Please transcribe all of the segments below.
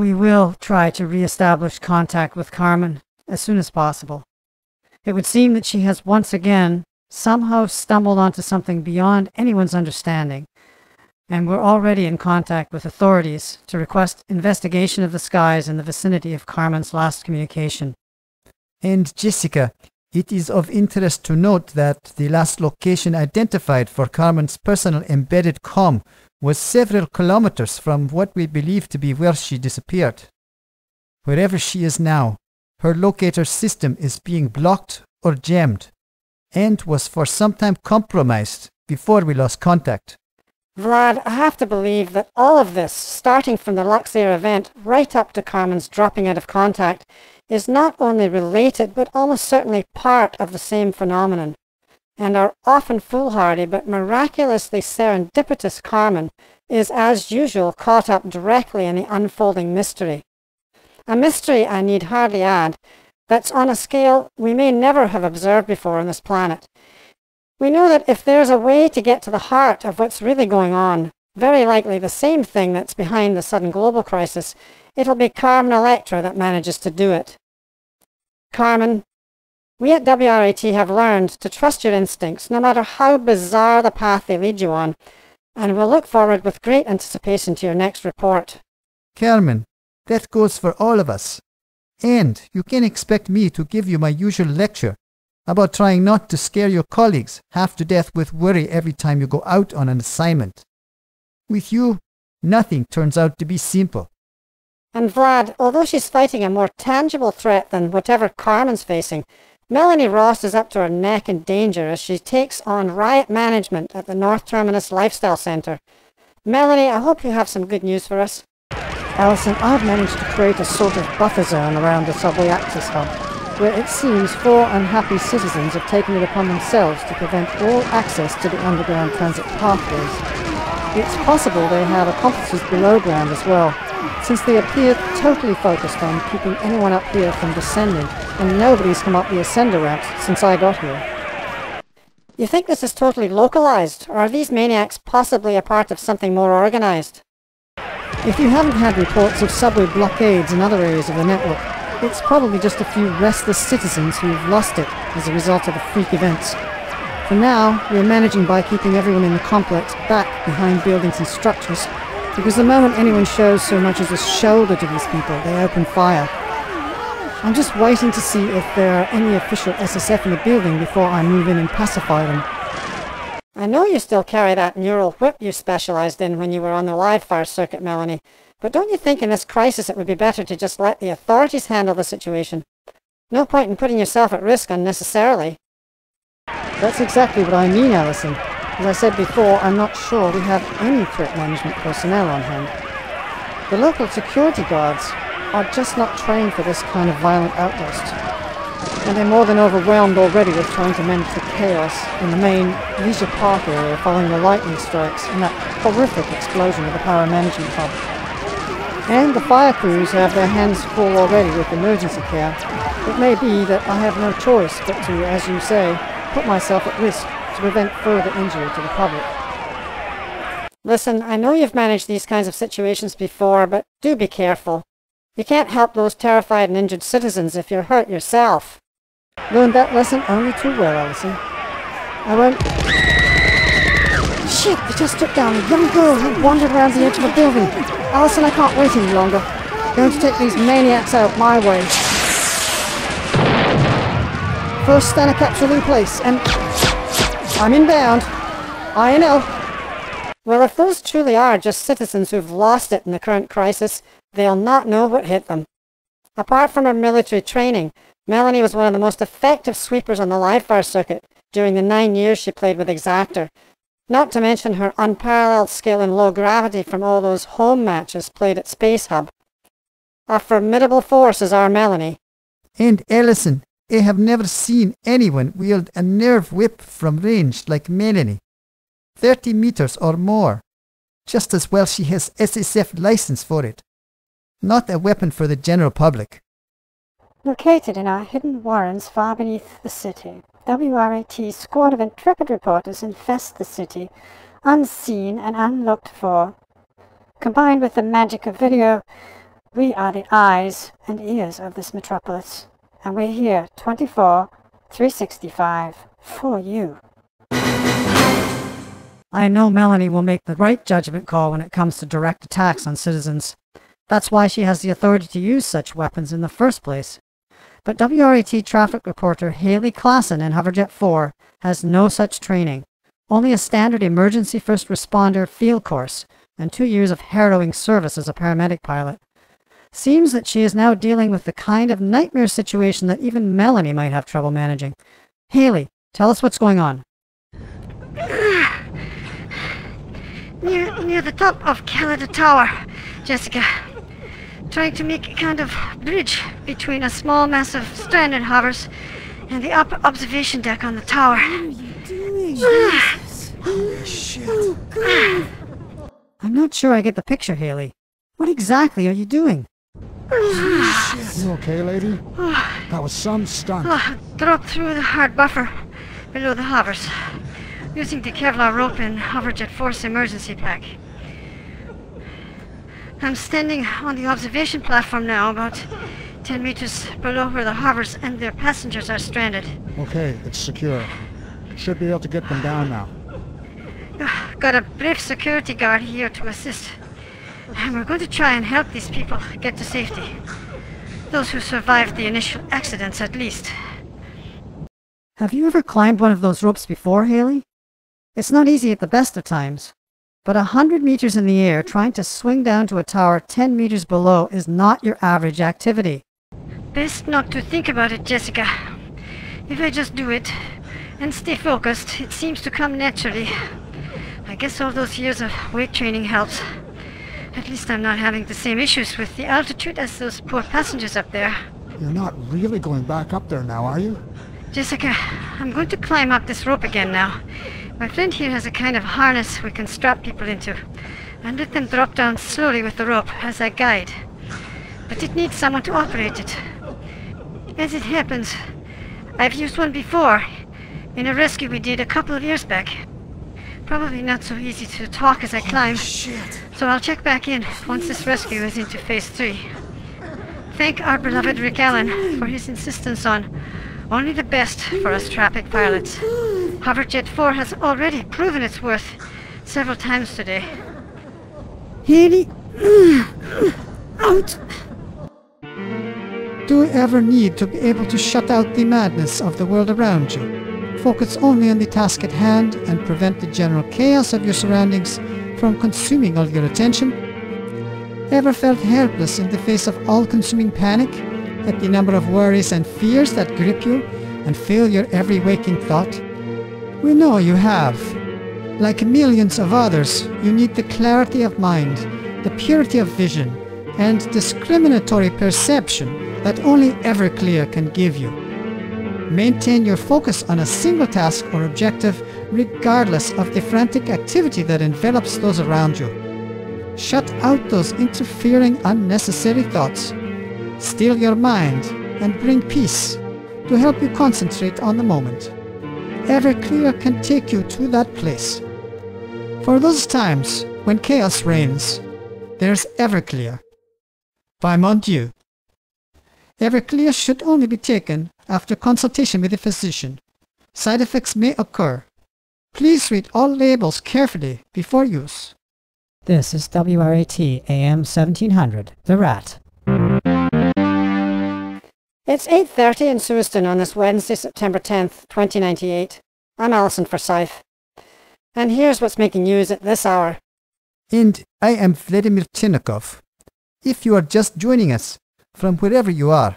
We will try to re-establish contact with Carmen as soon as possible. It would seem that she has once again somehow stumbled onto something beyond anyone's understanding, and we're already in contact with authorities to request investigation of the skies in the vicinity of Carmen's last communication. And Jessica, it is of interest to note that the last location identified for Carmen's personal embedded comm was several kilometers from what we believe to be where she disappeared. Wherever she is now, her locator system is being blocked or jammed, and was for some time compromised before we lost contact. Vlad, I have to believe that all of this, starting from the Luxair event right up to Carmen's dropping out of contact, is not only related but almost certainly part of the same phenomenon. And our often foolhardy but miraculously serendipitous Carmen is, as usual, caught up directly in the unfolding mystery. A mystery, I need hardly add, that's on a scale we may never have observed before on this planet. We know that if there's a way to get to the heart of what's really going on, very likely the same thing that's behind the sudden global crisis, it'll be Carmen Electra that manages to do it. Carmen, we at WRAT have learned to trust your instincts, no matter how bizarre the path they lead you on, and we'll look forward with great anticipation to your next report. Carmen, that goes for all of us. And you can expect me to give you my usual lecture about trying not to scare your colleagues half to death with worry every time you go out on an assignment. With you, nothing turns out to be simple. And Vlad, although she's fighting a more tangible threat than whatever Carmen's facing, Melanie Ross is up to her neck in danger as she takes on riot management at the North Terminus Lifestyle Center. Melanie, I hope you have some good news for us. Allison, I've managed to create a sort of buffer zone around the subway access hub, where it seems 4 unhappy citizens have taken it upon themselves to prevent all access to the underground transit pathways. It's possible they have accomplices below ground as well, since they appear totally focused on keeping anyone up here from descending, and nobody's come up the ascender ramps since I got here. You think this is totally localized, or are these maniacs possibly a part of something more organized? If you haven't had reports of subway blockades in other areas of the network, it's probably just a few restless citizens who've lost it as a result of the freak events. For now, we're managing by keeping everyone in the complex back behind buildings and structures, because the moment anyone shows so much as a shoulder to these people, they open fire. I'm just waiting to see if there are any official SSF in the building before I move in and pacify them. I know you still carry that neural whip you specialized in when you were on the live fire circuit, Melanie, but don't you think in this crisis it would be better to just let the authorities handle the situation? No point in putting yourself at risk unnecessarily. That's exactly what I mean, Allison. As I said before, I'm not sure we have any threat management personnel on hand. The local security guards are just not trained for this kind of violent outburst, and they're more than overwhelmed already with trying to manage the chaos in the main leisure park area following the lightning strikes and that horrific explosion of the power management hub. And the fire crews have their hands full already with emergency care. It may be that I have no choice but to, as you say, put myself at risk to prevent further injury to the public. Listen, I know you've managed these kinds of situations before, but do be careful. You can't help those terrified and injured citizens if you're hurt yourself. Learned that lesson only too well, Allison. I went... Shit, they just took down a young girl who wandered around the edge of a building. Allison, I can't wait any longer. I'm going to take these maniacs out my way. First stunner capsule in place, and... I'm inbound. I know. Well, if those truly are just citizens who've lost it in the current crisis, they'll not know what hit them. Apart from her military training, Melanie was one of the most effective sweepers on the live fire circuit during the 9 years she played with Exactor, not to mention her unparalleled skill in low gravity from all those home matches played at Space Hub. A formidable force is our Melanie. And Allison, I have never seen anyone wield a nerve whip from range like Melanie. 30 meters or more. Just as well she has SSF license for it. Not a weapon for the general public. Located in our hidden warrens far beneath the city, WRAT's squad of intrepid reporters infest the city, unseen and unlooked for. Combined with the magic of video, We are the eyes and ears of this metropolis, and we're here 24/365 for you. I know Melanie will make the right judgment call when it comes to direct attacks on citizens. That's why she has the authority to use such weapons in the first place. But WRAT traffic reporter Haley Klassen in Hoverjet 4 has no such training, only a standard emergency first responder field course and 2 years of harrowing service as a paramedic pilot. Seems that she is now dealing with the kind of nightmare situation that even Melanie might have trouble managing. Haley, tell us what's going on. Near the top of Caledon Tower, Jessica. Trying to make a kind of bridge between a small mass of stranded hovers and the upper observation deck on the tower. What are you doing? Holy shit. Oh, God. I'm not sure I get the picture, Haley. What exactly are you doing? You okay, lady? That was some stunt. Dropped through the hard buffer below the hovers, using the Kevlar rope in Hoverjet Force emergency pack. I'm standing on the observation platform now, about 10 meters below where the hovers and their passengers are stranded. Okay, it's secure. Should be able to get them down now. Got a brief security guard here to assist, and we're going to try and help these people get to safety. Those who survived the initial accidents, at least. Have you ever climbed one of those ropes before, Haley? It's not easy at the best of times, but 100 meters in the air trying to swing down to a tower 10 meters below is not your average activity. Best not to think about it, Jessica. If I just do it and stay focused, it seems to come naturally. I guess all those years of weight training helps. At least I'm not having the same issues with the altitude as those poor passengers up there. You're not really going back up there now, are you? Jessica, I'm going to climb up this rope again now. My friend here has a kind of harness we can strap people into and let them drop down slowly with the rope as a guide. But it needs someone to operate it. As it happens, I've used one before in a rescue we did a couple of years back. Probably not so easy to talk as I climb. Shit. So I'll check back in once this rescue is into phase 3. Thank our beloved Rick Allen for his insistence on only the best for us traffic pilots. Hoverjet 4 has already proven its worth several times today. Haley, out! Do we ever need to be able to shut out the madness of the world around you? Focus only on the task at hand and prevent the general chaos of your surroundings from consuming all your attention? Ever felt helpless in the face of all-consuming panic? At the number of worries and fears that grip you and fill your every waking thought? We know you have. Like millions of others, you need the clarity of mind, the purity of vision, and discriminatory perception that only Everclear can give you. Maintain your focus on a single task or objective regardless of the frantic activity that envelops those around you. Shut out those interfering, unnecessary thoughts. Still your mind and bring peace to help you concentrate on the moment. Everclear can take you to that place. For those times when chaos reigns, there's Everclear. By mon Dieu. Everclear should only be taken after consultation with a physician. Side effects may occur. Please read all labels carefully before use. This is WRAT AM 1700, The Rat. It's 8:30 in Sewiston on this Wednesday, September 10th, 2098. I'm Allison Forsythe. And here's what's making news at this hour. And I am Vladimir Chinnikov. If you are just joining us, from wherever you are,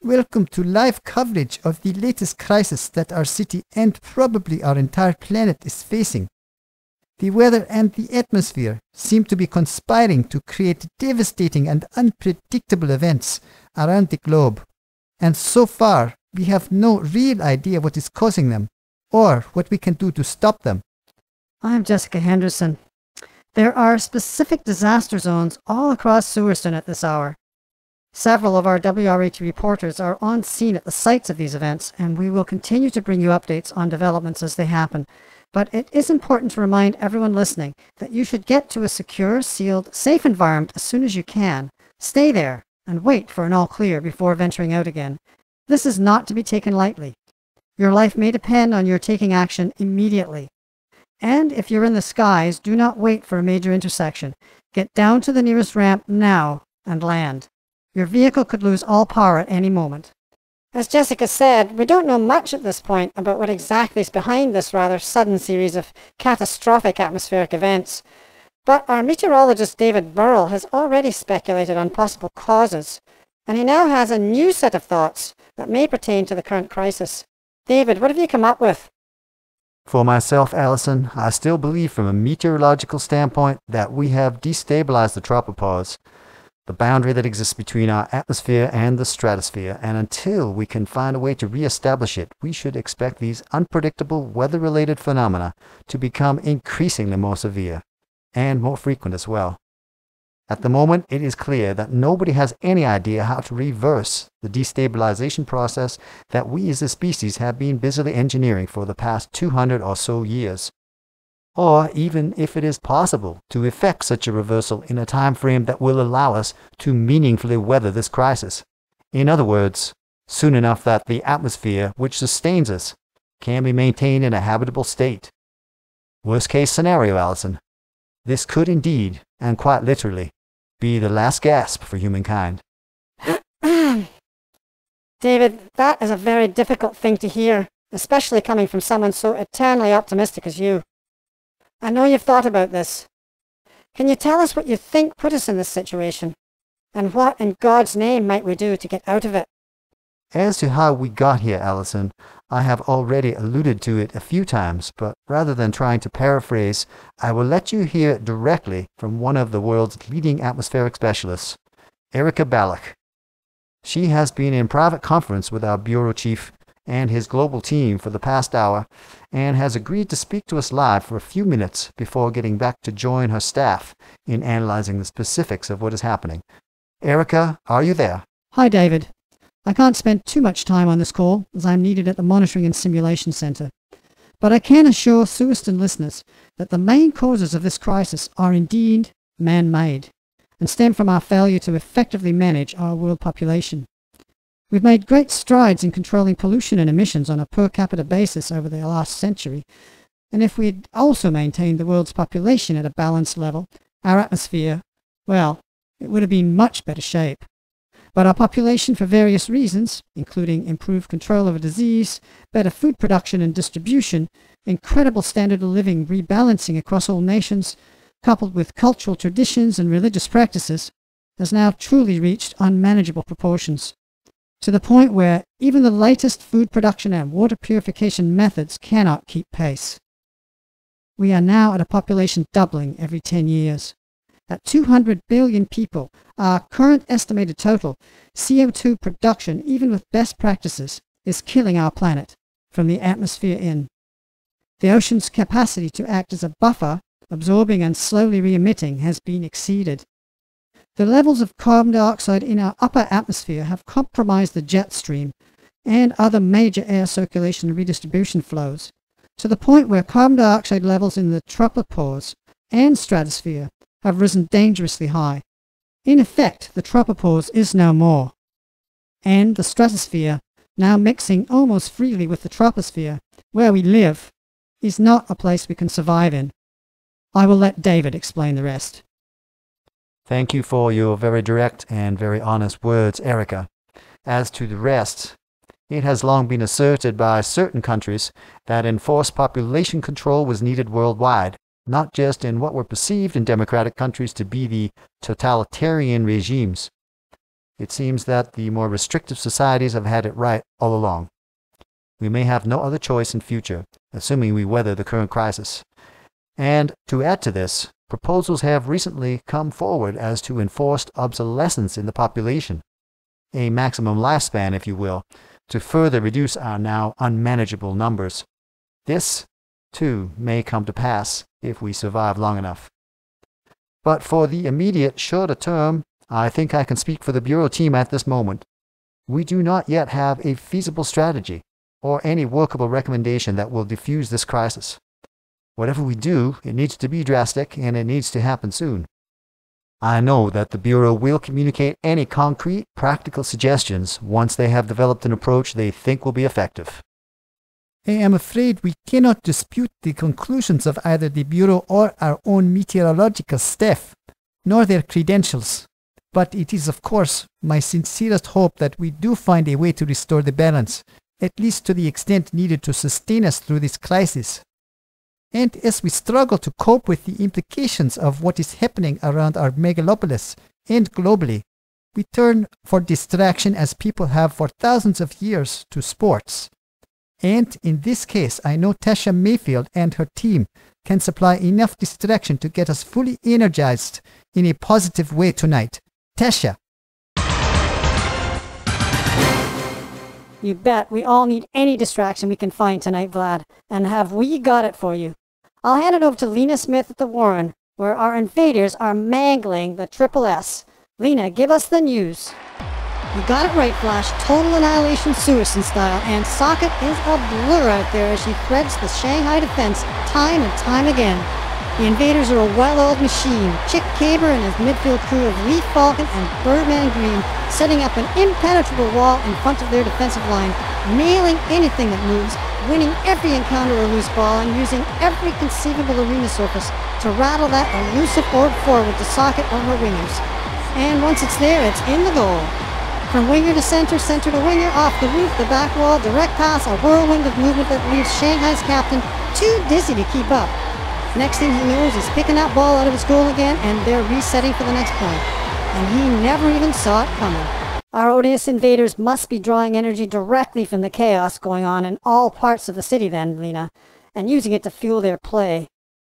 welcome to live coverage of the latest crisis that our city and probably our entire planet is facing. The weather and the atmosphere seem to be conspiring to create devastating and unpredictable events around the globe. And so far, we have no real idea what is causing them, or what we can do to stop them. I'm Jessica Henderson. There are specific disaster zones all across Sewiston at this hour. Several of our WRAT reporters are on scene at the sites of these events, and we will continue to bring you updates on developments as they happen. But it is important to remind everyone listening that you should get to a secure, sealed, safe environment as soon as you can, Stay there, and wait for an all-clear before venturing out again. This is not to be taken lightly. Your life may depend on your taking action immediately. And if you're in the skies, do not wait for a major intersection. Get down to the nearest ramp now and land. Your vehicle could lose all power at any moment. As Jessica said, we don't know much at this point about what exactly is behind this rather sudden series of catastrophic atmospheric events. But our meteorologist David Burrell has already speculated on possible causes, and he now has a new set of thoughts that may pertain to the current crisis. David, what have you come up with? For myself, Allison, I still believe from a meteorological standpoint that we have destabilized the tropopause, the boundary that exists between our atmosphere and the stratosphere, and until we can find a way to reestablish it, we should expect these unpredictable weather-related phenomena to become increasingly more severe, and more frequent as well. At the moment, it is clear that nobody has any idea how to reverse the destabilization process that we as a species have been busily engineering for the past 200 or so years, or even if it is possible to effect such a reversal in a time frame that will allow us to meaningfully weather this crisis. In other words, soon enough that the atmosphere which sustains us can be maintained in a habitable state. Worst case scenario, Allison, this could indeed, and quite literally, be the last gasp for humankind. David, that is a very difficult thing to hear, especially coming from someone so eternally optimistic as you. I know you've thought about this. Can you tell us what you think put us in this situation? And what in God's name might we do to get out of it? As to how we got here, Allison, I have already alluded to it a few times, but rather than trying to paraphrase, I will let you hear it directly from one of the world's leading atmospheric specialists, Erica Ballack. She has been in private conference with our bureau chief and his global team for the past hour, and has agreed to speak to us live for a few minutes before getting back to join her staff in analyzing the specifics of what is happening. Erica, are you there? Hi, David. I can't spend too much time on this call, as I'm needed at the Monitoring and Simulation Center. But I can assure Sewiston listeners that the main causes of this crisis are indeed man-made, and stem from our failure to effectively manage our world population. We've made great strides in controlling pollution and emissions on a per capita basis over the last century, and if we'd also maintained the world's population at a balanced level, our atmosphere, well, it would have been much better shape. But our population, for various reasons, including improved control over disease, better food production and distribution, incredible standard of living rebalancing across all nations, coupled with cultural traditions and religious practices, has now truly reached unmanageable proportions, to the point where even the latest food production and water purification methods cannot keep pace. We are now at a population doubling every 10 years. At 200 billion people, our current estimated total, CO2 production, even with best practices, is killing our planet, from the atmosphere in. The ocean's capacity to act as a buffer, absorbing and slowly re-emitting, has been exceeded. The levels of carbon dioxide in our upper atmosphere have compromised the jet stream and other major air circulation and redistribution flows, to the point where carbon dioxide levels in the tropopause and stratosphere have risen dangerously high. In effect, the tropopause is no more, and the stratosphere, now mixing almost freely with the troposphere, where we live, is not a place we can survive in. I will let David explain the rest. Thank you for your very direct and very honest words, Erica. As to the rest, it has long been asserted by certain countries that enforced population control was needed worldwide, not just in what were perceived in democratic countries to be the totalitarian regimes. It seems that the more restrictive societies have had it right all along. We may have no other choice in future, assuming we weather the current crisis. And to add to this, proposals have recently come forward as to enforced obsolescence in the population, a maximum lifespan, if you will, to further reduce our now unmanageable numbers. This, too, may come to pass if we survive long enough. But for the immediate, shorter term, I think I can speak for the Bureau team at this moment. We do not yet have a feasible strategy or any workable recommendation that will diffuse this crisis. Whatever we do, it needs to be drastic, and it needs to happen soon. I know that the Bureau will communicate any concrete, practical suggestions once they have developed an approach they think will be effective. I am afraid we cannot dispute the conclusions of either the Bureau or our own meteorological staff, nor their credentials. But it is, of course, my sincerest hope that we do find a way to restore the balance, at least to the extent needed to sustain us through this crisis. And as we struggle to cope with the implications of what is happening around our megalopolis and globally, we turn for distraction as people have for thousands of years to sports. And in this case, I know Tasha Mayfield and her team can supply enough distraction to get us fully energized in a positive way tonight. Tasha! You bet. We all need any distraction we can find tonight, Vlad. And have we got it for you. I'll hand it over to Lena Smith at the Warren, where our invaders are mangling the Triple S. Lena, give us the news. You got it right, Flash. Total annihilation Sewiston style. And Socket is a blur out there as she threads the Shanghai defense time and time again. The invaders are a well-oiled machine. Chick Caber and his midfield crew of Lee Falcon and Birdman Green setting up an impenetrable wall in front of their defensive line, nailing anything that moves, winning every encounter or loose ball, and using every conceivable arena surface to rattle that elusive orb forward to Socket on her wingers. And once it's there, it's in the goal. From winger to center, center to winger, off the roof, the back wall, direct pass, a whirlwind of movement that leaves Shanghai's captain too dizzy to keep up. Next thing he knows, he's picking that ball out of his goal again, and they're resetting for the next point. And he never even saw it coming. Our Ardius Invaders must be drawing energy directly from the chaos going on in all parts of the city then, Lena, and using it to fuel their play.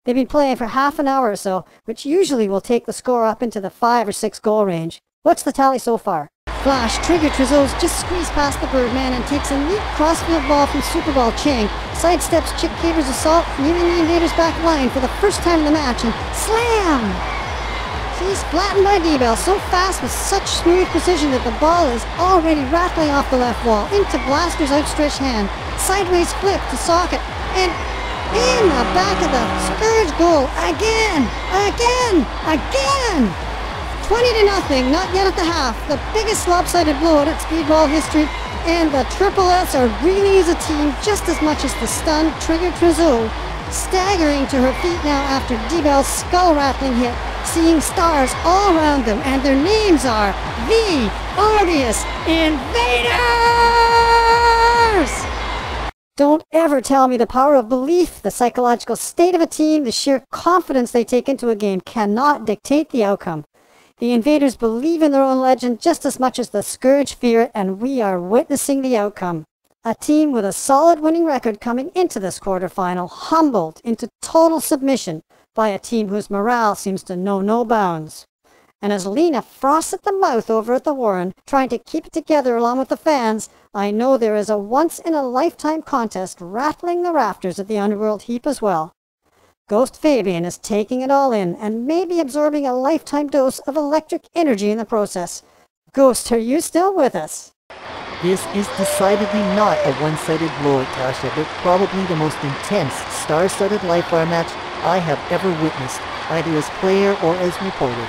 They've been playing for half an hour or so, which usually will take the score up into the 5 or 6 goal range. What's the tally so far? Flash, Trigger Trizzles just squeezed past the Birdman and takes a neat crossfield ball from Super Ball Chang, sidesteps Chick Caber's assault, leaving the invaders back line for the first time in the match, and slam! She's flattened by D-Bell so fast with such smooth precision that the ball is already rattling off the left wall into Blaster's outstretched hand, sideways flip to Socket, and in the back of the Scourge goal again! 20-0, not yet at the half. The biggest lopsided blowout at speedball history, and the Triple S are really as a team just as much as the stunned Trigger Trizzle, staggering to her feet now after D-Bell's skull-rattling hit, seeing stars all around them, and their names are the Ardius Invaders! Don't ever tell me the power of belief, the psychological state of a team, the sheer confidence they take into a game cannot dictate the outcome. The invaders believe in their own legend just as much as the Scourge fear it, and we are witnessing the outcome. A team with a solid winning record coming into this quarterfinal, humbled into total submission by a team whose morale seems to know no bounds. And as Lena froths at the mouth over at the Warren, trying to keep it together along with the fans, I know there is a once-in-a-lifetime contest rattling the rafters at the Underworld heap as well. Ghost Fabian is taking it all in, and may be absorbing a lifetime dose of electric energy in the process. Ghost, are you still with us? This is decidedly not a one-sided blowout, Tasha, but probably the most intense, star-studded live-fire match I have ever witnessed, either as player or as reporter.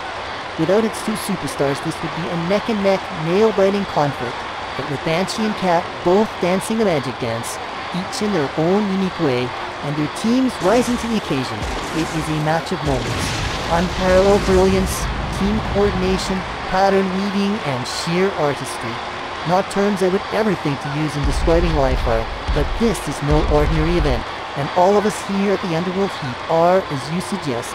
Without its two superstars, this would be a neck-and-neck, nail-biting conflict, but with Banshee and Cat both dancing a magic dance, each in their own unique way, and their teams rising to the occasion. It is a match of moments. Unparalleled brilliance, team coordination, pattern weaving, and sheer artistry. Not terms I would ever think to use in describing Live-Fire, but this is no ordinary event, and all of us here at the Underworld Heat are, as you suggest,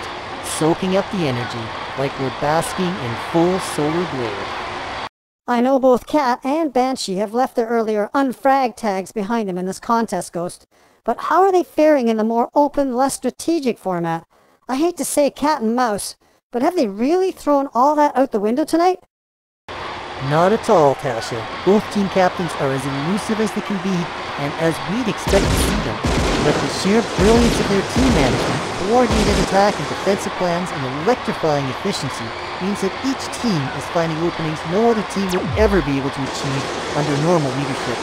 soaking up the energy, like we're basking in full solar glare. I know both Cat and Banshee have left their earlier unfrag tags behind them in this contest, Ghost. But how are they faring in the more open, less strategic format? I hate to say cat and mouse, but have they really thrown all that out the window tonight? Not at all, Tasha. Both team captains are as elusive as they can be, and as we'd expect to see them. But the sheer brilliance of their team management, coordinated attack and defensive plans, and electrifying efficiency means that each team is finding openings no other team would ever be able to achieve under normal leadership.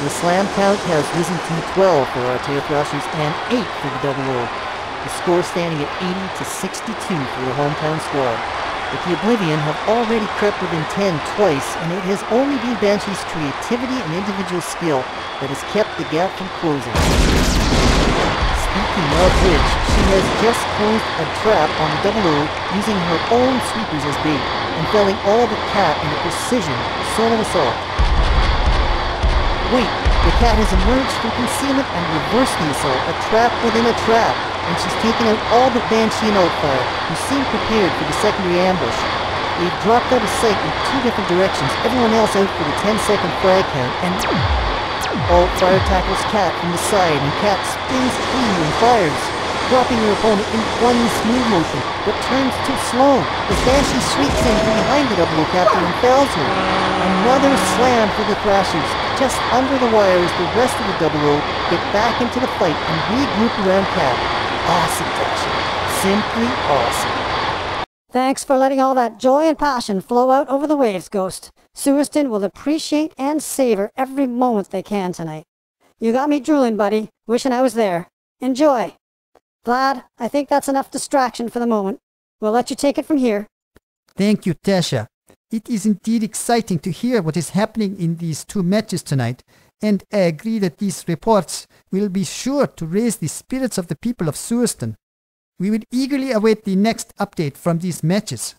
The slam count has risen to 12 for our Tail Thrashers and 8 for the Double O. The score standing at 80-62 for the hometown squad. But the Oblivion have already crept within 10 twice, and it has only been Banshee's creativity and individual skill that has kept the gap from closing. Speaking of which, she has just closed a trap on the double O using her own sweepers as bait, and felling all but Cat in a precision solo assault. Wait, the Cat has emerged from concealment and reversed the assault, a trap within a trap, and she's taken out all but Banshee and Altfire, who seem prepared for the secondary ambush. They've dropped out of sight in two different directions, everyone else out for the 10-second frag count, and... Altfire tackles Cat from the side, and Cat spins free and fires, dropping her opponent in one smooth motion, but turns too slow. The Banshee sweeps in from behind the double captain and fouls her. Another slam for the Thrashers. Just under the wire as the rest of the double O get back into the fight and regroup around Cat. Awesome, Tasha. Simply awesome. Thanks for letting all that joy and passion flow out over the waves, Ghost. Sewiston will appreciate and savor every moment they can tonight. You got me drooling, buddy. Wishing I was there. Enjoy. Vlad, I think that's enough distraction for the moment. We'll let you take it from here. Thank you, Tasha. It is indeed exciting to hear what is happening in these two matches tonight, and I agree that these reports will be sure to raise the spirits of the people of Sewiston. We will eagerly await the next update from these matches.